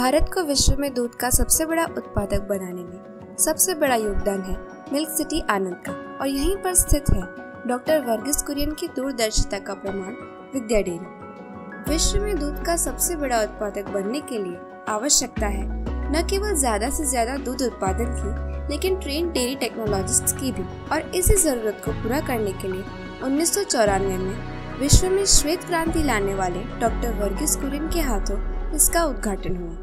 भारत को विश्व में दूध का सबसे बड़ा उत्पादक बनाने में सबसे बड़ा योगदान है मिल्क सिटी आनंद का, और यहीं पर स्थित है डॉक्टर वर्गीस कुरियन की दूरदर्शिता का प्रमाण विद्या डेयरी। विश्व में दूध का सबसे बड़ा उत्पादक बनने के लिए आवश्यकता है न केवल ज्यादा से ज्यादा दूध उत्पादन की, लेकिन ट्रेंड डेयरी टेक्नोलॉजिस्ट की भी। और इसी जरूरत को पूरा करने के लिए 1994 में विश्व में श्वेत क्रांति लाने वाले डॉक्टर वर्गीस कुरियन के हाथों इसका उद्घाटन हुआ।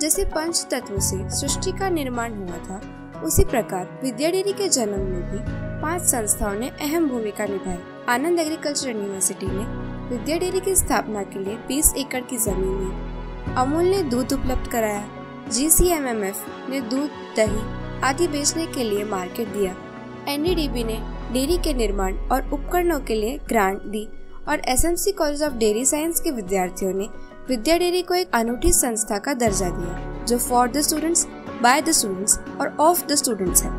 जैसे पंच तत्वों से सृष्टि का निर्माण हुआ था, उसी प्रकार विद्या डेयरी के जन्म में भी 5 संस्थाओं ने अहम भूमिका निभाई। आनंद एग्रीकल्चर यूनिवर्सिटी ने विद्या डेयरी की स्थापना के लिए 20 एकड़ की जमीन में अमूल ने दूध उपलब्ध कराया। GCMMF ने दूध, दही आदि बेचने के लिए मार्केट दिया। NDDB ने डेयरी के निर्माण और उपकरणों के लिए ग्रांट दी, और SMC college of dairy science के विद्यार्थियों ने विद्या डेयरी को एक अनूठी संस्था का दर्जा दिया, जो for the students, by the students और ऑफ द स्टूडेंट्स है।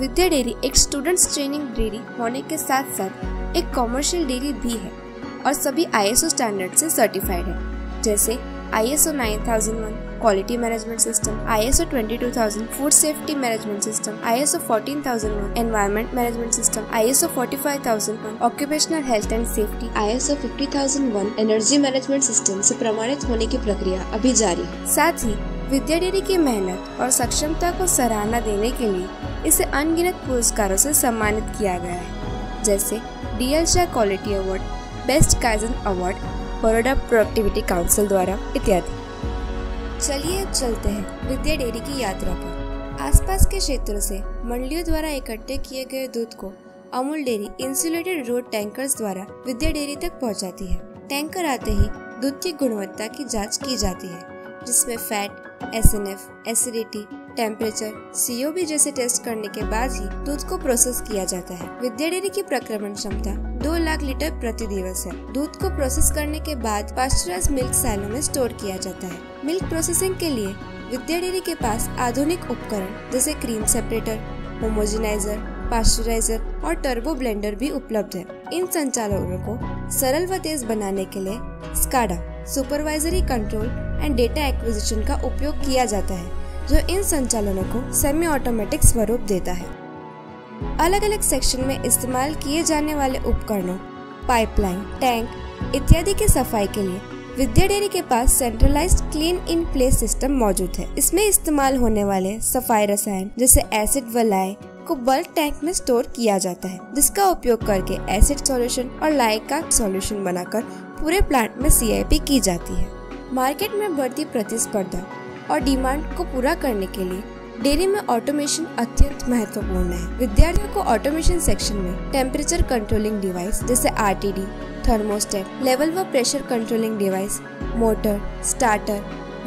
विद्या डेयरी एक स्टूडेंट्स ट्रेनिंग डेयरी होने के साथ साथ एक कॉमर्शियल डेयरी भी है और सभी ISO स्टैंडर्ड से सर्टिफाइड है, जैसे ISO 9001 quality management system, ISO 22000 food safety management system, ISO 14001 environment management system, ISO 45001 occupational health and safety, ISO 50001 energy management system से प्रमाणित होने की प्रक्रिया अभी जारी है। साथ ही विद्या डेयरी की मेहनत और सक्षमता को सराहना देने के लिए इसे अनगिनत पुरस्कारों से सम्मानित किया गया है, जैसे DL Shah quality award, best kaizen award, Baroda productivity council द्वारा इत्यादि। चलिए अब चलते हैं विद्या डेयरी की यात्रा पर। आसपास के क्षेत्रों से मंडलियों द्वारा इकट्ठे किए गए दूध को Amul dairy insulated road tankers द्वारा विद्या डेयरी तक पहुंचाती है। टैंकर आते ही दूध की गुणवत्ता की जांच की जाती है, जिसमें fat, SNF, acidity, temperature, COB जैसे टेस्ट करने के बाद ही दूध को प्रोसेस किया जाता है। विद्या डेयरी की प्रक्रमण क्षमता 2 लाख लीटर प्रति दिवस है। दूध को प्रोसेस करने के बाद पाश्चराइज मिल्क सैलो में स्टोर किया जाता है। मिल्क प्रोसेसिंग के लिए विद्या डेयरी के पास आधुनिक उपकरण जैसे क्रीम सेपरेटर, होमोजेनाइजर, पाश्चराइजर और टर्बो ब्लेंडर भी उपलब्ध है। इन संचालनों को सरल व तेज बनाने के लिए SCADA supervisory control and data acquisition का उपयोग किया जाता है, जो इन संचालनों को सेमी ऑटोमेटिक स्वरूप देता है। अलग अलग सेक्शन में इस्तेमाल किए जाने वाले उपकरणों, पाइपलाइन, टैंक इत्यादि की सफाई के लिए विद्या डेयरी के पास centralised clean in place system मौजूद है। इसमें इस्तेमाल होने वाले सफाई रसायन जैसे एसिड व लाय को बल्क टैंक में स्टोर किया जाता है, जिसका उपयोग करके एसिड सॉल्यूशन और लाय का सॉल्यूशन बनाकर पूरे प्लांट में CIP की जाती है। मार्केट में बढ़ती प्रतिस्पर्धा और डिमांड को पूरा करने के लिए डेयरी में ऑटोमेशन अत्यंत महत्वपूर्ण है। विद्यार्थियों को ऑटोमेशन सेक्शन में टेम्परेचर कंट्रोलिंग डिवाइस जैसे RTD, थर्मोस्टेट, लेवल व pressure controlling device, motor, starter,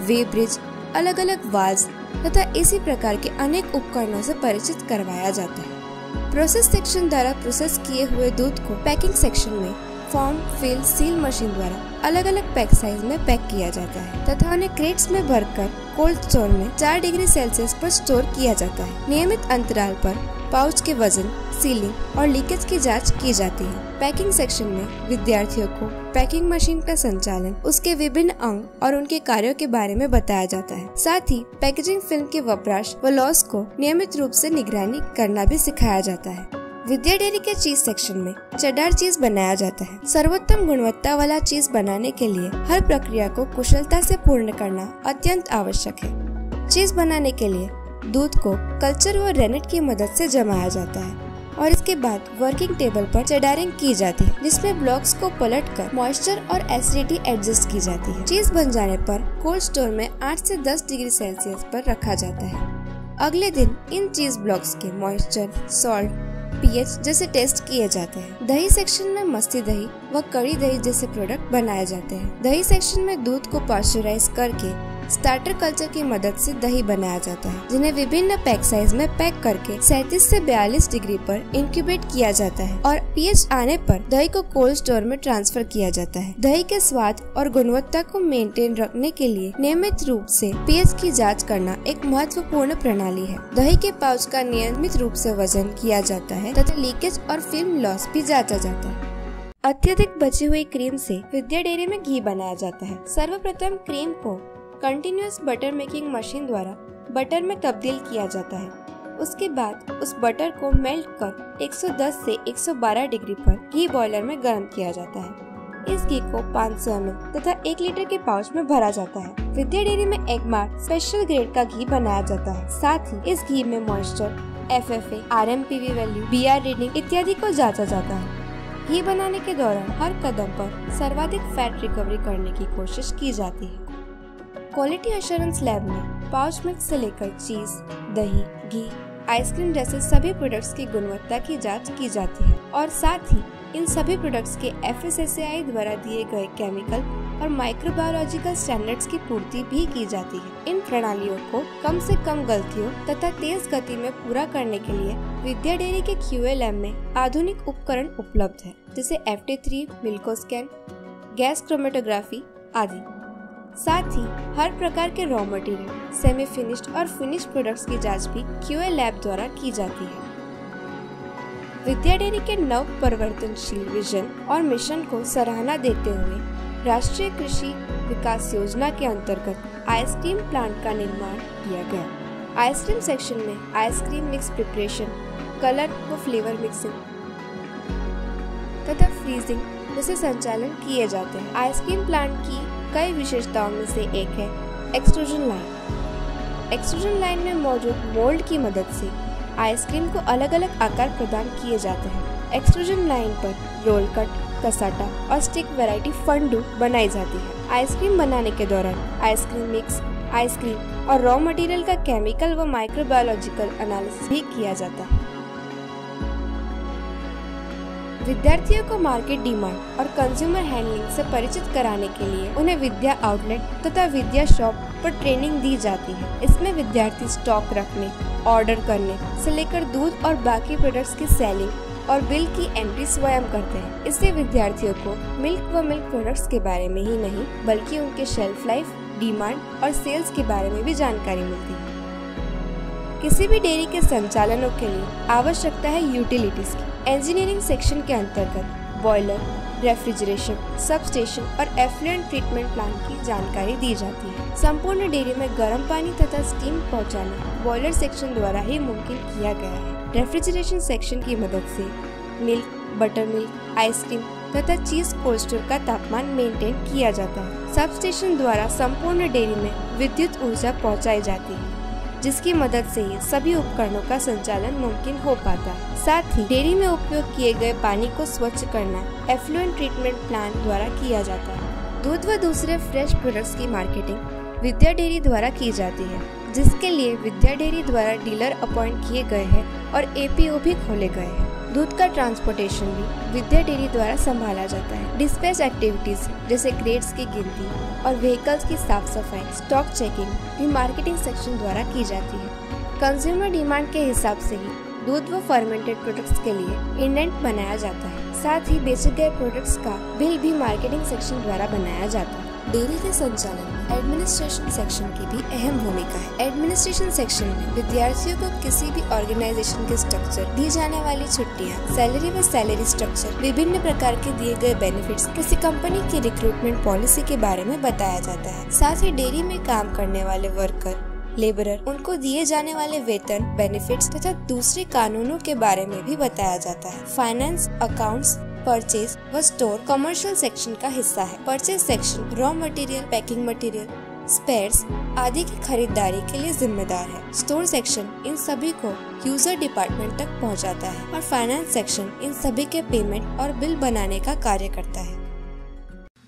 वे ब्रिज, अलग अलग वाल्व्स तथा इसी प्रकार के अनेक उपकरणों से परिचित करवाया जाता है। प्रोसेस सेक्शन द्वारा प्रोसेस किए हुए दूध को पैकिंग सेक्शन में फॉर्म, फिल, सील मशीन द्वारा अलग अलग पैक साइज में पैक किया जाता है तथा उन्हें क्रेट्स में भरकर कोल्ड स्टोर में 4 डिग्री सेल्सियस पर स्टोर किया जाता है। नियमित अंतराल पर पाउच के वजन, सीलिंग और लीकेज की जांच की जाती है। पैकिंग सेक्शन में विद्यार्थियों को पैकिंग मशीन का संचालन, उसके विभिन्न अंग और उनके कार्यों के बारे में बताया जाता है। साथ ही पैकेजिंग फिल्म के वपराश व लॉस को नियमित रूप से निगरानी करना भी सिखाया जाता है। विद्या डेयरी के चीज सेक्शन में चेडर चीज बनाया जाता है। सर्वोत्तम गुणवत्ता वाला चीज बनाने के लिए हर प्रक्रिया को कुशलता से पूर्ण करना अत्यंत आवश्यक है। चीज बनाने के लिए दूध को कल्चर व रेनेट की मदद से जमाया जाता है और इसके बाद वर्किंग टेबल पर चेडरिंग की जाती है, जिसमें ब्लॉक्स को पलटकर मॉइस्चर और एसिडिटी एडजस्ट की जाती है। चीज बन जाने पर कोल्ड स्टोर में 8 से 10 डिग्री सेल्सियस पर रखा जाता है। अगले दिन इन चीज ब्लॉक्स के मॉइस्चर, सॉल्ट, pH जैसे टेस्ट किए जाते हैं। दही सेक्शन में मस्ती दही व कड़ी दही जैसे प्रोडक्ट बनाए जाते हैं। दही सेक्शन में दूध को पाश्चराइज करके स्टार्टर कल्चर की मदद से दही बनाया जाता है, जिन्हें विभिन्न पैक साइज में पैक करके 37 से 42 डिग्री पर इंक्यूबेट किया जाता है और pH आने पर दही को कोल्ड स्टोर में ट्रांसफर किया जाता है। दही के स्वाद और गुणवत्ता को मेंटेन रखने के लिए नियमित रूप से pH की जांच करना एक महत्वपूर्ण प्रणाली है। दही के पाउच का नियमित रूप से वजन किया जाता है तथा लीकेज और फिल्म लॉस भी जांचा जाता है। अत्यधिक बची हुई क्रीम से विद्या डेयरी में घी बनाया जाता है। सर्वप्रथम क्रीम को कंटिन्यूस बटर मेकिंग मशीन द्वारा बटर में तब्दील किया जाता है। उसके बाद उस बटर को मेल्ट कर 110 से 112 डिग्री पर घी बॉयलर में गर्म किया जाता है। इस घी को 500 ml तथा 1 लीटर के पाउच में भरा जाता है। विद्या डेयरी में एगमार्ट स्पेशल ग्रेड का घी बनाया जाता है। साथ ही इस घी में moisture, FFA, RMPV value, BR reading इत्यादि को जांचा जाता है। घी बनाने के दौरान हर कदम पर सर्वाधिक फैट रिकवरी करने की कोशिश की जाती है। क्वालिटी एश्योरेंस लैब में पाउच मिल्क से लेकर चीज, दही, घी, आइसक्रीम जैसे सभी प्रोडक्ट्स की गुणवत्ता की जांच की जाती है और साथ ही इन सभी प्रोडक्ट्स के FSSAI द्वारा दिए गए केमिकल और माइक्रोबायोलॉजिकल स्टैंडर्ड्स की पूर्ति भी की जाती है। इन प्रणालियों को कम से कम गलतियों तथा तेज गति में पूरा करने के लिए विद्या डेयरी के QA लैब में आधुनिक उपकरण उपलब्ध है, जैसे FT3, मिल्कोस्कैन, गैस क्रोमेटोग्राफी आदि। साथ ही हर प्रकार के रॉ मटेरियल, सेमी फिनिश्ड और फिनिश्ड प्रोडक्ट्स की जाँच भी QA लैब द्वारा की जाती है। विद्या डेयरी के नव परिवर्तनशील विजन और मिशन को सराहना देते हुए राष्ट्रीय कृषि विकास योजना के अंतर्गत आइसक्रीम प्लांट का निर्माण किया गया। आइसक्रीम सेक्शन में आइसक्रीम मिक्स प्रिपरेशन, कलर व फ्लेवर मिक्सिंग तथा फ्रीजिंग जैसे संचालन किए जाते हैं। आइसक्रीम प्लांट की कई विशेषताओं में से एक है एक्सट्रूजन लाइन। एक्सट्रूजन लाइन में मौजूद मोल्ड की मदद से आइसक्रीम को अलग अलग आकार प्रदान किए जाते हैं। एक्सट्रूजन लाइन पर रोल कट, कसाटा और स्टिक वैरायटी फंडू बनाई जाती है। आइसक्रीम बनाने के दौरान आइसक्रीम मिक्स, आइसक्रीम और रॉ मटेरियल का केमिकल व माइक्रोबायोलॉजिकल एनालिसिस भी किया जाता है। विद्यार्थियों को मार्केट डिमांड और कंज्यूमर हैंडलिंग से परिचित कराने के लिए उन्हें विद्या आउटलेट तथा विद्या शॉप पर ट्रेनिंग दी जाती है। इसमें विद्यार्थी स्टॉक रखने, ऑर्डर करने से लेकर दूध और बाकी प्रोडक्ट्स की सेलिंग और बिल की एंट्री स्वयं करते हैं। इससे विद्यार्थियों को मिल्क व मिल्क प्रोडक्ट्स के बारे में ही नहीं बल्कि उनके शेल्फ लाइफ, डिमांड और सेल्स के बारे में भी जानकारी मिलती है। किसी भी डेयरी के संचालनों के लिए आवश्यकता है यूटिलिटीज की। इंजीनियरिंग सेक्शन के अंतर्गत बॉयलर, रेफ्रिजरेशन, सबस्टेशन और एफ्लुएंट ट्रीटमेंट प्लांट की जानकारी दी जाती है। संपूर्ण डेयरी में गर्म पानी तथा स्टीम पहुंचाना बॉयलर सेक्शन द्वारा ही मुमकिन किया गया है। रेफ्रिजरेशन सेक्शन की मदद से मिल्क, बटर मिल्क, आइसक्रीम तथा चीज कोल्ड स्टोर का तापमान मेंटेन किया जाता है। सबस्टेशन द्वारा संपूर्ण डेयरी में विद्युत ऊर्जा पहुँचाई जाती है, जिसकी मदद से ही सभी उपकरणों का संचालन मुमकिन हो पाता है। साथ ही डेयरी में उपयोग किए गए पानी को स्वच्छ करना एफ्लुएंट ट्रीटमेंट प्लांट द्वारा किया जाता है। दूध व दूसरे फ्रेश प्रोडक्ट्स की मार्केटिंग विद्या डेयरी द्वारा की जाती है, जिसके लिए विद्या डेयरी द्वारा डीलर अपॉइंट किए गए हैं और APO भी खोले गए हैं। दूध का ट्रांसपोर्टेशन भी विद्या डेयरी द्वारा संभाला जाता है। डिस्पैच एक्टिविटीज जैसे क्रेट्स की गिनती और व्हीकल्स की साफ सफाई, स्टॉक चेकिंग भी मार्केटिंग सेक्शन द्वारा की जाती है। कंज्यूमर डिमांड के हिसाब से ही दूध व फर्मेंटेड प्रोडक्ट्स के लिए इंडेंट बनाया जाता है। साथ ही बेचे गए प्रोडक्ट्स का बिल भी मार्केटिंग सेक्शन द्वारा बनाया जाता है। डेयरी के संचालन में एडमिनिस्ट्रेशन सेक्शन की भी अहम भूमिका है। एडमिनिस्ट्रेशन सेक्शन में विद्यार्थियों को किसी भी ऑर्गेनाइजेशन के स्ट्रक्चर, दी जाने वाली छुट्टियां, सैलरी व सैलरी स्ट्रक्चर, विभिन्न प्रकार के दिए गए बेनिफिट्स, किसी कंपनी की रिक्रूटमेंट पॉलिसी के बारे में बताया जाता है। साथ ही डेयरी में काम करने वाले वर्कर, लेबरर, उनको दिए जाने वाले वेतन, बेनिफिट्स तथा दूसरे कानूनों के बारे में भी बताया जाता है। फाइनेंस, अकाउंट्स, परचेज व स्टोर कमर्शियल सेक्शन का हिस्सा है। Purchase section raw material, packing material, spares आदि की खरीदारी के लिए जिम्मेदार है। स्टोर सेक्शन इन सभी को यूजर डिपार्टमेंट तक पहुंचाता है और फाइनेंस सेक्शन इन सभी के पेमेंट और बिल बनाने का कार्य करता है।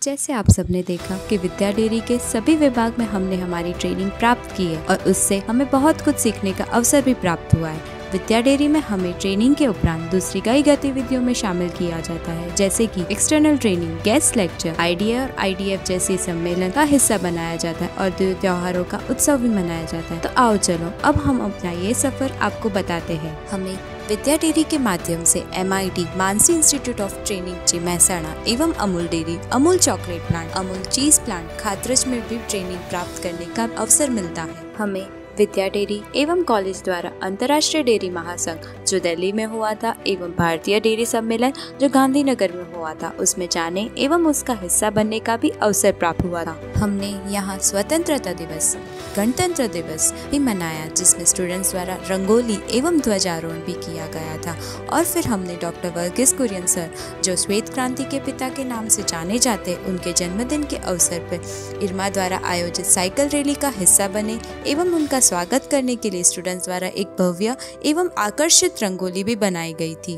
जैसे आप सबने देखा कि विद्या डेयरी के सभी विभाग में हमने हमारी ट्रेनिंग प्राप्त की है और उससे हमें बहुत कुछ सीखने का अवसर भी प्राप्त हुआ है। विद्या डेयरी में हमें ट्रेनिंग के उपरांत दूसरी कई गतिविधियों में शामिल किया जाता है, जैसे कि external training, guest lecture, IDA और IDF जैसे सम्मेलन का हिस्सा बनाया जाता है और त्योहारों का उत्सव भी मनाया जाता है। तो आओ चलो अब हम अपना ये सफर आपको बताते हैं। हमें विद्या डेयरी के माध्यम से MIT Mansi institute of training जी महसाणा एवं Amul dairy, Amul chocolate plant, Amul cheese plant खातरज में भी ट्रेनिंग प्राप्त करने का अवसर मिलता है। हमें विद्या डेयरी एवं कॉलेज द्वारा अंतर्राष्ट्रीय डेयरी महासंघ जो दिल्ली में हुआ था, एवं भारतीय डेयरी सम्मेलन जो गांधीनगर में हुआ था, उसमें जाने एवं उसका हिस्सा बनने का भी अवसर प्राप्त हुआ था। हमने यहाँ स्वतंत्रता दिवस, गणतंत्र दिवस भी मनाया, जिसमें स्टूडेंट्स द्वारा रंगोली एवं ध्वजारोहण भी किया गया था। और फिर हमने डॉक्टर वर्गीस कुरियन सर, जो श्वेत क्रांति के पिता के नाम से जाने जाते, उनके जन्मदिन के अवसर पर इरमा द्वारा आयोजित साइकिल रैली का हिस्सा बने एवं उनका स्वागत करने के लिए स्टूडेंट्स द्वारा एक भव्य एवं आकर्षित रंगोली भी बनाई गई थी।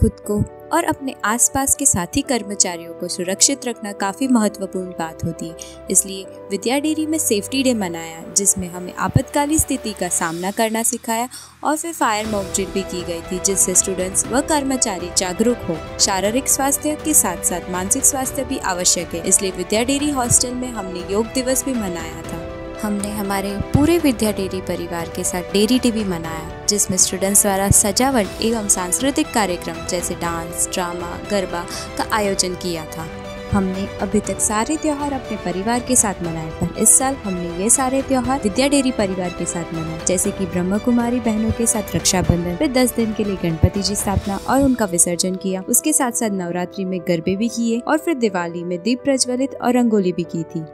खुद को और अपने आसपास के साथी कर्मचारियों को सुरक्षित रखना काफ़ी महत्वपूर्ण बात होती है, इसलिए विद्या डेयरी में सेफ्टी डे मनाया, जिसमें हमें आपातकालीन स्थिति का सामना करना सिखाया। और फिर फायर मॉक ड्रिल भी की गई थी, जिससे स्टूडेंट्स व कर्मचारी जागरूक हो। शारीरिक स्वास्थ्य के साथ साथ मानसिक स्वास्थ्य भी आवश्यक है, इसलिए विद्या डेयरी हॉस्टल में हमने योग दिवस भी मनाया था। हमने हमारे पूरे विद्या डेयरी परिवार के साथ डेयरी डे भी मनाया, जिसमें स्टूडेंट्स द्वारा सजावट एवं सांस्कृतिक कार्यक्रम जैसे डांस, ड्रामा, गरबा का आयोजन किया था। हमने अभी तक सारे त्योहार अपने परिवार के साथ मनाए, पर इस साल हमने ये सारे त्योहार विद्या डेयरी परिवार के साथ मनाए, जैसे कि ब्रह्म कुमारी बहनों के साथ रक्षाबंधन, फिर 10 दिन के लिए गणपति जी स्थापना और उनका विसर्जन किया, उसके साथ साथ नवरात्रि में गरबे भी किए और फिर दिवाली में दीप प्रज्वलित और रंगोली भी की थी।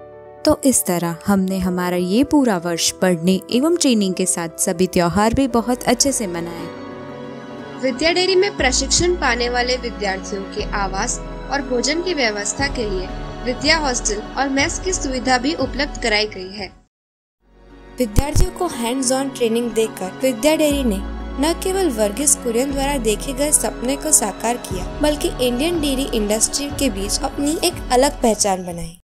तो इस तरह हमने हमारा ये पूरा वर्ष पढ़ने एवं ट्रेनिंग के साथ सभी त्योहार भी बहुत अच्छे से मनाए। विद्या डेयरी में प्रशिक्षण पाने वाले विद्यार्थियों के आवास और भोजन की व्यवस्था के लिए विद्या हॉस्टल और मेस की सुविधा भी उपलब्ध कराई गई है। विद्यार्थियों को हैंड्स ऑन ट्रेनिंग देकर विद्या डेयरी ने न केवल वर्गीस कुरियन द्वारा देखे गए सपने को साकार किया, बल्कि इंडियन डेयरी इंडस्ट्री के बीच अपनी एक अलग पहचान बनाई।